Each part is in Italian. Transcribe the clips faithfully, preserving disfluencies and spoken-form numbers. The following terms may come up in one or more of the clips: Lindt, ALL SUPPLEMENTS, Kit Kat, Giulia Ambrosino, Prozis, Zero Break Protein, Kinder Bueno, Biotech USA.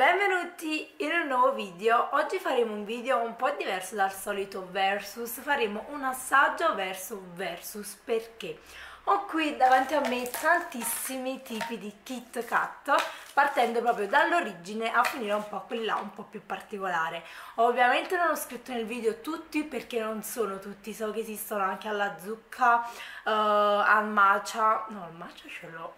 Benvenuti in un nuovo video. Oggi faremo un video un po' diverso dal solito versus, faremo un assaggio verso versus perché ho qui davanti a me tantissimi tipi di Kit Kat, partendo proprio dall'origine a finire un po' quelli là un po' più particolare. Ovviamente non ho scritto nel video tutti perché non sono tutti, so che esistono anche alla zucca, uh, al matcha, no al matcha ce l'ho,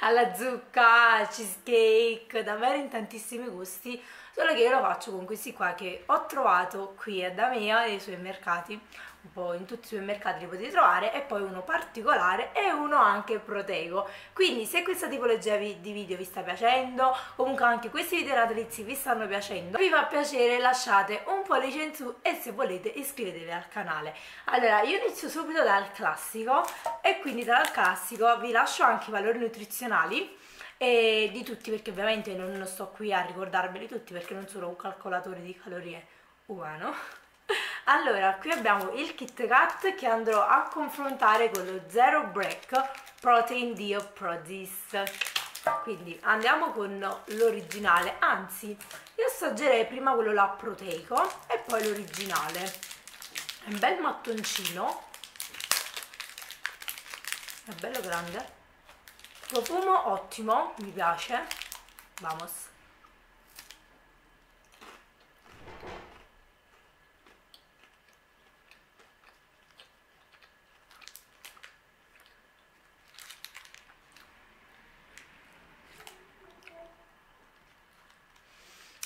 alla zucca, al cheesecake, davvero in tantissimi gusti, solo che io lo faccio con questi qua che ho trovato qui da me nei supermercati, un po' in tutti i supermercati li potete trovare, e poi uno particolare e uno anche proteico. Quindi se questa tipologia di video vi sta piacendo, comunque anche questi video natalizi vi stanno piacendo, vi fa piacere lasciate un pollice in su e se volete iscrivetevi al canale. Allora io inizio subito dal classico e quindi dal classico vi lascio anche i valori nutrizionali e di tutti, perché ovviamente non sto qui a ricordarveli tutti perché non sono un calcolatore di calorie umano. Allora qui abbiamo il Kit Kat che andrò a confrontare con lo Zero Break Protein di Prozis, quindi andiamo con l'originale, anzi io assaggerei prima quello là proteico e poi l'originale. È un bel mattoncino, è bello grande, profumo ottimo, mi piace, vamos.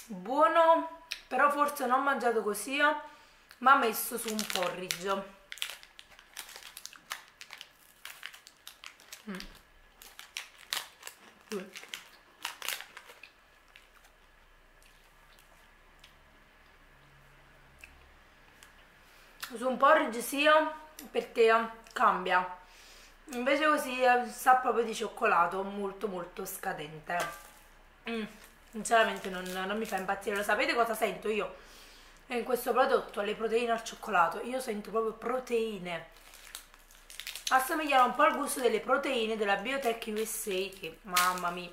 Buono, però forse non ho mangiato così, ma ho messo su un porridge. Mm. Mm. Su un porridge sì, perché cambia. Invece così sa proprio di cioccolato, molto molto scadente. Mm. Sinceramente non, non mi fa impazzire, lo sapete cosa sento io? In questo prodotto, le proteine al cioccolato, io sento proprio proteine. Assomigliano un po' al gusto delle proteine della Biotech U S A, che mamma mia,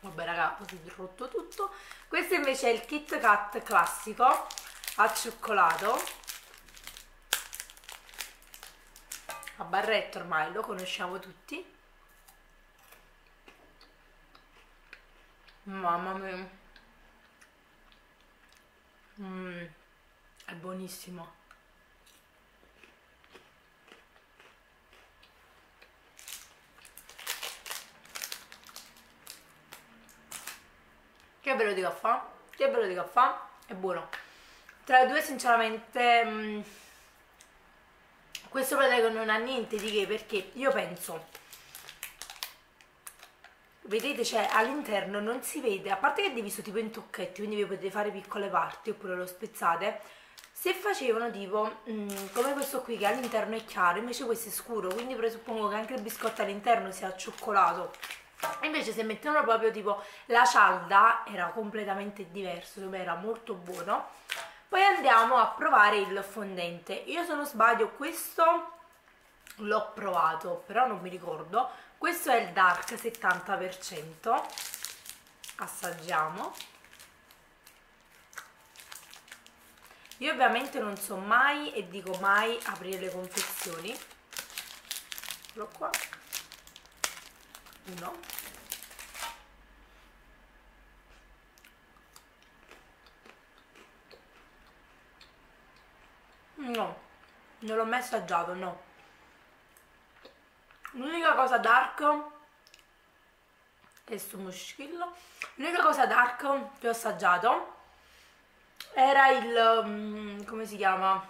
vabbè raga, ho rotto tutto. Questo invece è il Kit Kat classico al cioccolato, a barretto ormai, lo conosciamo tutti. Mamma mia, mm, è buonissimo. Che ve lo dico a fa? Che ve lo dico a fa? È buono. Tra i due sinceramente mm, questo proteico non ha niente di che, perché io penso, vedete, cioè all'interno non si vede, a parte che è diviso tipo in tocchetti, quindi vi potete fare piccole parti oppure lo spezzate. Se facevano tipo mh, come questo qui che all'interno è chiaro, invece questo è scuro, quindi presuppongo che anche il biscotto all'interno sia cioccolato. Invece se mettevano proprio tipo la cialda era completamente diverso, insomma era molto buono. Poi andiamo a provare il fondente. Io se non sbaglio questo l'ho provato, però non mi ricordo. Questo è il dark settanta per cento. Assaggiamo. Io ovviamente non so mai e dico mai aprire le confezioni. Eccolo qua. Uno. No, non l'ho mai assaggiato, no. L'unica cosa dark è sto muscillo. L'unica cosa dark che ho assaggiato era il, come si chiama?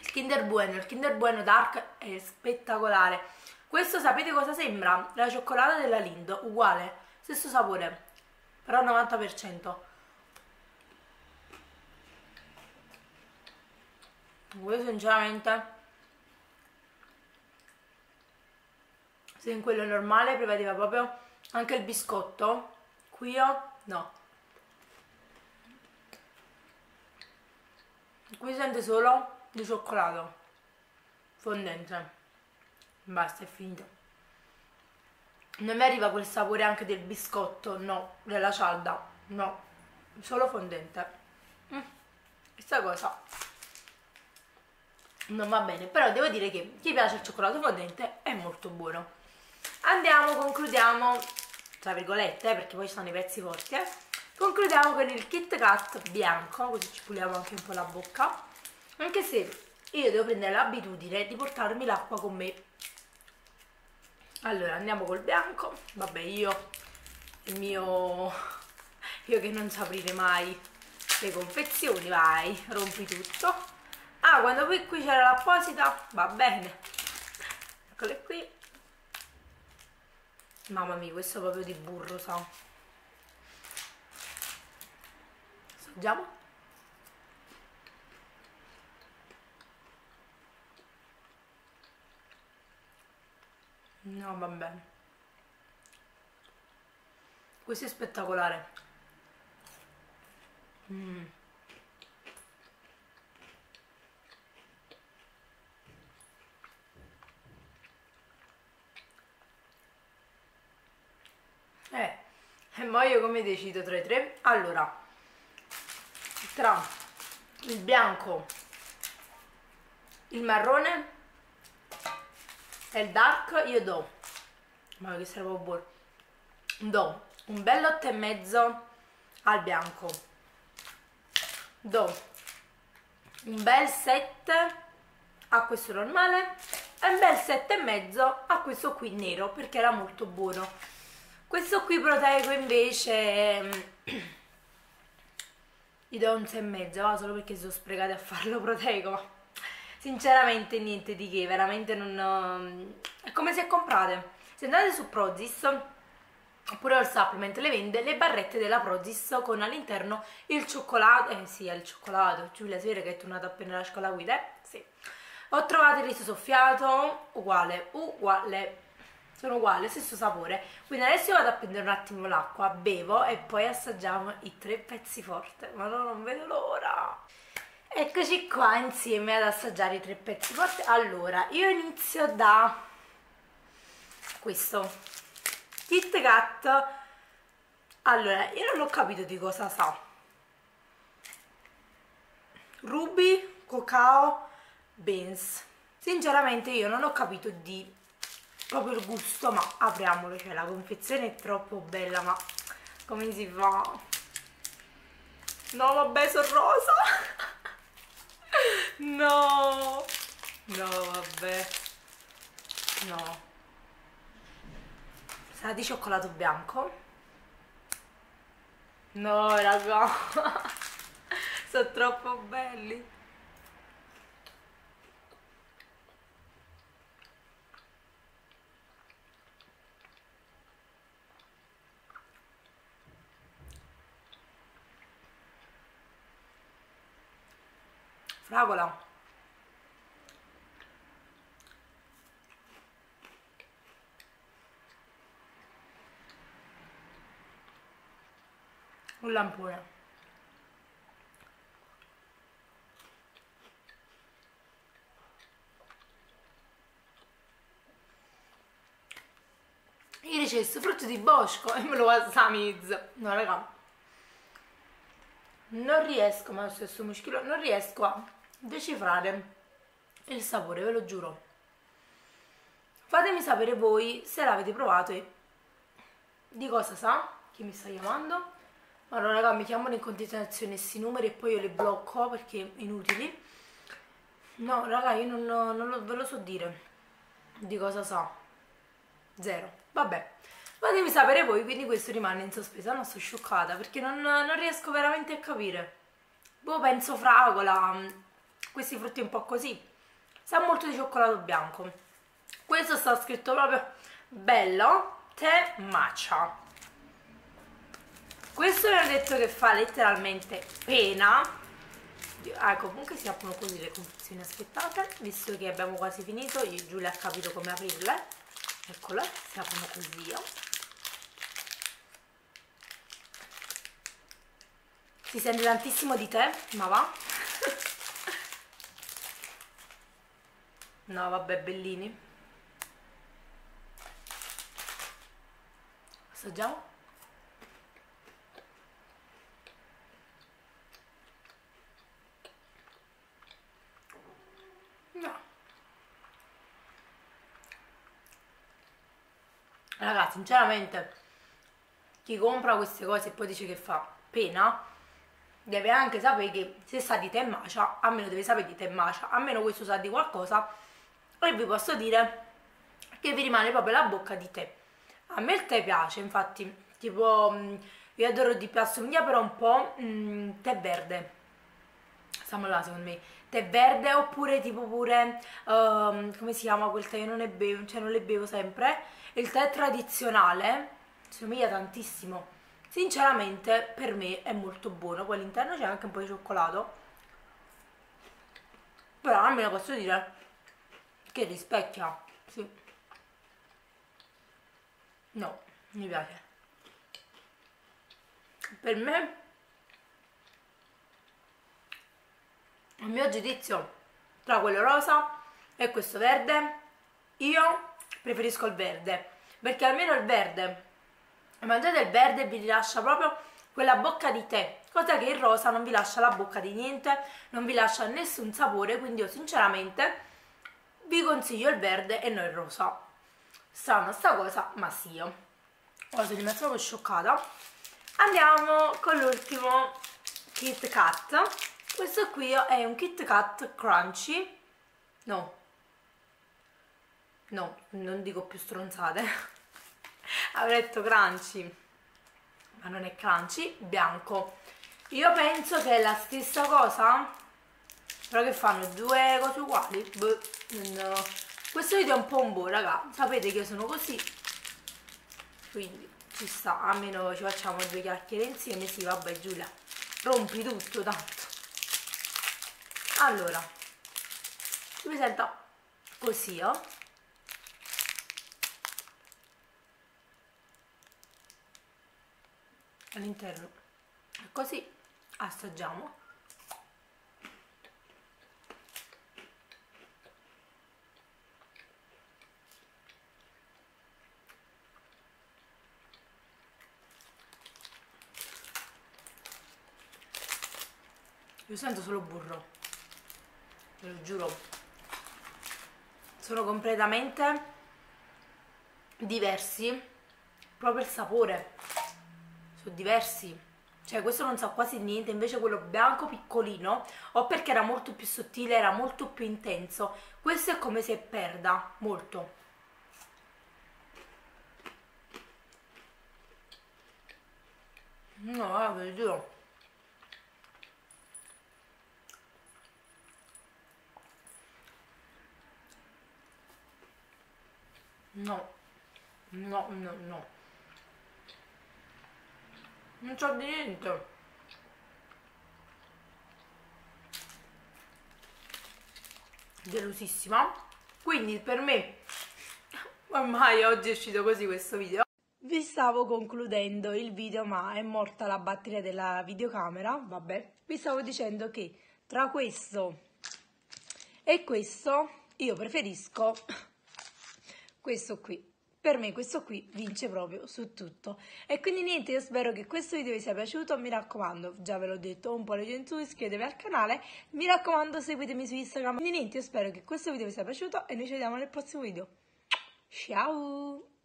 Il Kinder Bueno. Il Kinder Bueno dark è spettacolare. Questo sapete cosa sembra? La cioccolata della Lindt, uguale, stesso sapore, però novanta per cento. Questo sinceramente, se in quello normale prevedeva proprio anche il biscotto, qui io no, qui sente solo di cioccolato fondente, basta, è finito. non mi arriva quel sapore anche del biscotto, no, della cialda, no, solo fondente. Mm. Questa cosa non va bene, però devo dire che chi piace il cioccolato fondente è molto buono. Andiamo, concludiamo, tra virgolette, perché poi ci sono i pezzi forti, eh. Concludiamo con il Kit Kat bianco, così ci puliamo anche un po' la bocca, anche se io devo prendere l'abitudine di portarmi l'acqua con me. Allora andiamo col bianco, vabbè, io il mio io che non so aprire mai le confezioni, vai, rompi tutto. Ah, quando qui, qui c'era l'apposita, va bene, eccole qui. Mamma mia, questo è proprio di burro, sa. Assaggiamo. No, vabbè, questo è spettacolare. Mm. Eh, e mo' io come decido tra i tre? Allora, tra il bianco, il marrone e il dark, io do, ma che sarà proprio buono, do un bel otto e mezzo al bianco, do un bel sette a questo normale e un bel sette e mezzo a questo qui nero, perché era molto buono. Questo qui proteico invece gli do un sei e mezzo, va, solo perché sono sprecati a farlo proteico. Sinceramente niente di che, veramente non... È come se comprate, se andate su Prozis oppure al supplement, le vende le barrette della Prozis con all'interno il cioccolato. Eh sì, è il cioccolato. Giulia Sera, che è tornata appena alla scuola guida, eh? Sì. Ho trovato il riso soffiato, uguale, uguale, sono uguali, stesso sapore. Quindi adesso vado a prendere un attimo l'acqua, bevo e poi assaggiamo i tre pezzi forti. Ma no, non vedo l'ora! Eccoci qua insieme ad assaggiare i tre pezzi forti. Allora, io inizio da questo Kit Kat. Allora, io non ho capito di cosa sa. Ruby, cacao, beans. Sinceramente io non ho capito di proprio il gusto, ma apriamolo, cioè la confezione è troppo bella, ma come si fa? No, vabbè, sono rosa! No, no, vabbè, no, sarà di cioccolato bianco? No, raga, sono troppo belli. Fragola. Un lampone. Io dicevo frutto di bosco e me lo assamizzo. No, raga, non riesco, ma lo stesso muschilo, non riesco a decifrare il sapore, ve lo giuro. Fatemi sapere voi se l'avete provato e di cosa sa. Chi mi sta chiamando? Ma no, raga, mi chiamano in continuazione questi numeri e poi io li blocco perché inutili. No, raga, io non, non lo, ve lo so dire di cosa sa. Zero. Vabbè, fatemi sapere voi, quindi questo rimane in sospeso. Non sono scioccata perché non, non riesco veramente a capire. Boh, penso fragola, questi frutti un po' così, sa molto di cioccolato bianco. Questo sta scritto proprio bello, tè matcha. Questo mi hanno detto che fa letteralmente pena. Ah, comunque si aprono così le confezioni, aspettate, visto che abbiamo quasi finito. Io, Giulia ha capito come aprirle, eccole, si aprono così. Si sente tantissimo di tè, ma va. No, vabbè, bellini. Assaggiamo. No. Ragazzi, sinceramente, chi compra queste cose e poi dice che fa pena, deve anche sapere che se sa di tè matcha, almeno deve sapere di tè matcha, almeno questo sa di qualcosa, e vi posso dire che vi rimane proprio la bocca di tè. A me il tè piace, infatti, tipo, io adoro di più, assomiglia però un po' mh, tè verde. Stiamo là, secondo me. Tè verde oppure tipo pure, uh, come si chiama quel tè? Io non ne bevo, cioè non le bevo sempre. Il tè tradizionale somiglia tantissimo. Sinceramente per me è molto buono. Poi all'interno c'è anche un po' di cioccolato. Però almeno posso dire che rispecchia, sì. No, mi piace. Per me, a mio giudizio, tra quello rosa e questo verde, io preferisco il verde, perché almeno il verde, mangiate il verde, vi lascia proprio quella bocca di tè, cosa che il rosa non vi lascia la bocca di niente, non vi lascia nessun sapore, quindi io sinceramente vi consiglio il verde e non il rosa. Strana sta cosa, ma sì, io ora sono rimasta un po' scioccata. Andiamo con l'ultimo Kit Kat. Questo qui è un Kit Kat Crunchy, no, no, non dico più stronzate, avrei detto Crunchy, ma non è Crunchy, bianco. Io penso che è la stessa cosa, però che fanno due cose uguali, boh, no. Questo video è un po' un boh, raga, sapete che io sono così, quindi ci sta, almeno ci facciamo due chiacchiere insieme, sì, vabbè Giulia, rompi tutto tanto. Allora, si presenta così, oh. All'interno così, assaggiamo. Io sento solo burro. Ve lo giuro, sono completamente diversi, proprio il sapore, sono diversi, cioè questo non sa quasi niente, invece quello bianco piccolino, o perché era molto più sottile, era molto più intenso, questo è come se perda molto. No, guarda, ve lo giuro. No, no, no, no. Non c'ho di niente. Delusissima. Quindi per me, ormai oggi è uscito così questo video. Vi stavo concludendo il video, ma è morta la batteria della videocamera. Vabbè, vi stavo dicendo che tra questo e questo io preferisco questo qui. Per me questo qui vince proprio su tutto. E quindi niente, io spero che questo video vi sia piaciuto, mi raccomando, già ve l'ho detto un po' in su, iscrivetevi al canale, mi raccomando seguitemi su Instagram. Quindi niente, io spero che questo video vi sia piaciuto e noi ci vediamo nel prossimo video. Ciao!